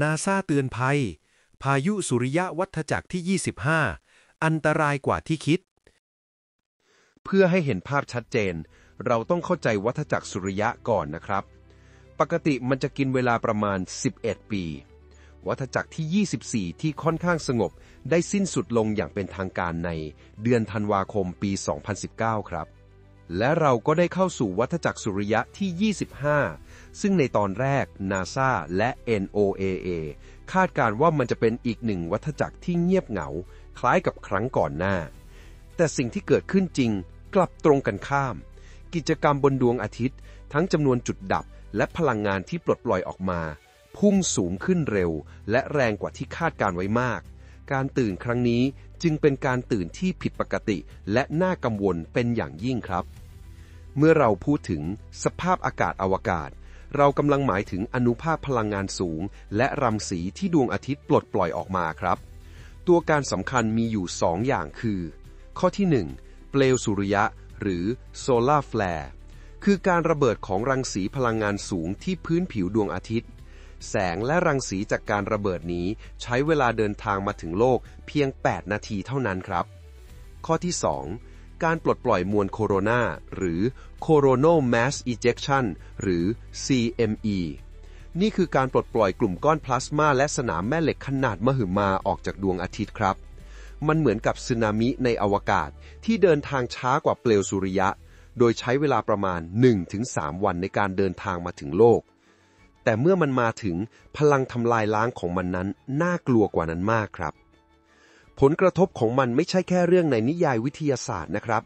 NASA เตือนภัยพายุสุริยะวัฏจักรที่ 25 อันตรายกว่าที่คิดเพื่อให้เห็นภาพชัดเจนเราต้องเข้าใจวัฏจักรสุริยะก่อนนะครับปกติมันจะกินเวลาประมาณ11ปีวัฏจักรที่ 24 ที่ค่อนข้างสงบได้สิ้นสุดลงอย่างเป็นทางการในเดือนธันวาคมปี 2019 ครับและเราก็ได้เข้าสู่วัฏจักรสุริยะที่ 25 ซึ่งในตอนแรก NASA และ NOAA คาดการว่ามันจะเป็นอีกหนึ่งวัฏจักรที่เงียบเหงาคล้ายกับครั้งก่อนหน้าแต่สิ่งที่เกิดขึ้นจริงกลับตรงกันข้ามกิจกรรมบนดวงอาทิตย์ทั้งจำนวนจุดดับและพลังงานที่ปลดปล่อยออกมาพุ่งสูงขึ้นเร็วและแรงกว่าที่คาดการไว้มากการตื่นครั้งนี้จึงเป็นการตื่นที่ผิดปกติและน่ากังวลเป็นอย่างยิ่งครับเมื่อเราพูดถึงสภาพอากาศอวกาศเรากำลังหมายถึงอนุภาคพลังงานสูงและรังสีที่ดวงอาทิตย์ปลดปล่อยออกมาครับตัวการสำคัญมีอยู่2อย่างคือข้อที่ 1 เปลวสุริยะหรือ solar flare คือการระเบิดของรังสีพลังงานสูงที่พื้นผิวดวงอาทิตย์แสงและรังสีจากการระเบิดนี้ใช้เวลาเดินทางมาถึงโลกเพียง8นาทีเท่านั้นครับข้อที่ 2 การปลดปล่อยมวลโคโรนาหรือ coronal mass ejection หรือ CME นี่คือการปลดปล่อยกลุ่มก้อนพลาสมาและสนามแม่เหล็กขนาดมหึมาออกจากดวงอาทิตย์ครับมันเหมือนกับสึนามิในอวกาศที่เดินทางช้ากว่าเปลวสุริยะโดยใช้เวลาประมาณ 1-3 วันในการเดินทางมาถึงโลกแต่เมื่อมันมาถึงพลังทำลายล้างของมันนั้นน่ากลัวกว่านั้นมากครับผลกระทบของมันไม่ใช่แค่เรื่องในนิยายวิทยาศาสตร์นะครับ